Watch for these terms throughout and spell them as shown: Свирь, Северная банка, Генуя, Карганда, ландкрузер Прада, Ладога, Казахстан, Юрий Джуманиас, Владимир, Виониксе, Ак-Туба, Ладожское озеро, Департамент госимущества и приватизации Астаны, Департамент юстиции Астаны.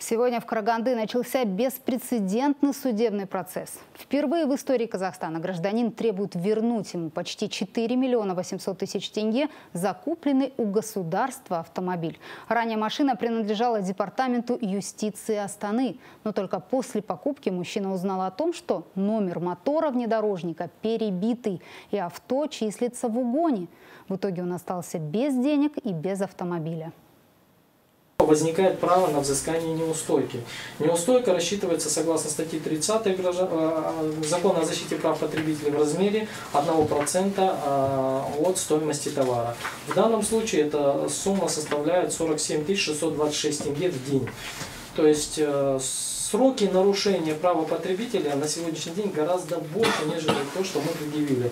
Сегодня в Караганды начался беспрецедентный судебный процесс. Впервые в истории Казахстана гражданин требует вернуть ему почти 4 миллиона 800 тысяч тенге за купленный у государства автомобиль. Ранее машина принадлежала Департаменту юстиции Астаны. Но только после покупки мужчина узнал о том, что номер мотора внедорожника перебитый и авто числится в угоне. В итоге он остался без денег и без автомобиля. Возникает право на взыскание неустойки. Неустойка рассчитывается согласно статье 30 Закона о защите прав потребителей в размере 1% от стоимости товара. В данном случае эта сумма составляет 47 626 тенге в день. То есть сроки нарушения права потребителя на сегодняшний день гораздо больше, нежели то, что мы предъявили.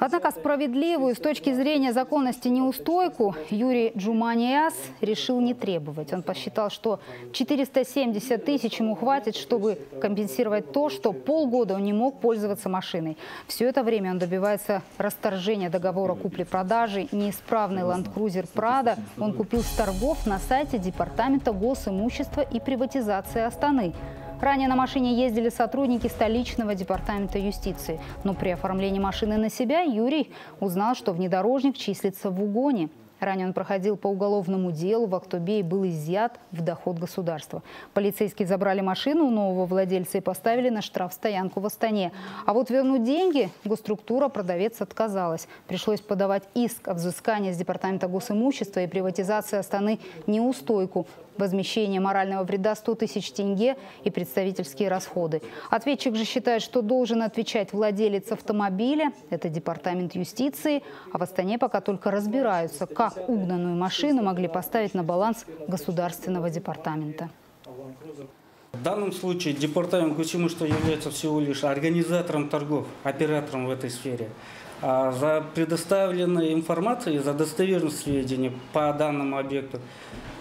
Однако справедливую с точки зрения законности неустойку Юрий Джуманиас решил не требовать. Он посчитал, что 470 тысяч ему хватит, чтобы компенсировать то, что полгода он не мог пользоваться машиной. Все это время он добивается расторжения договора купли-продажи. Неисправный ландкрузер «Прада» он купил с торгов на сайте Департамента госимущества и приватизации Астаны. Ранее на машине ездили сотрудники столичного департамента юстиции. Но при оформлении машины на себя Юрий узнал, что внедорожник числится в угоне. Ранее он проходил по уголовному делу в Ак-Тубе и был изъят в доход государства. Полицейские забрали машину у нового владельца и поставили на штрафстоянку в Астане. А вот вернуть деньги госструктура продавец отказалась. Пришлось подавать иск о взыскании с Департамента госимущества и приватизации Астаны неустойку, возмещение морального вреда 100 тысяч тенге и представительские расходы. Ответчик же считает, что должен отвечать владелец автомобиля, это департамент юстиции, а в Астане пока только разбираются, как угнанную машину могли поставить на баланс государственного департамента. В данном случае департамент госимущества является всего лишь организатором торгов, оператором в этой сфере. А за предоставленную информацию, за достоверность сведений по данному объекту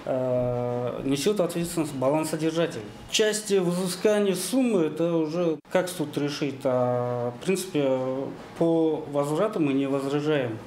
несет ответственность балансодержатель. Части взыскания суммы это уже как суд решит. В принципе, по возврату мы не возражаем.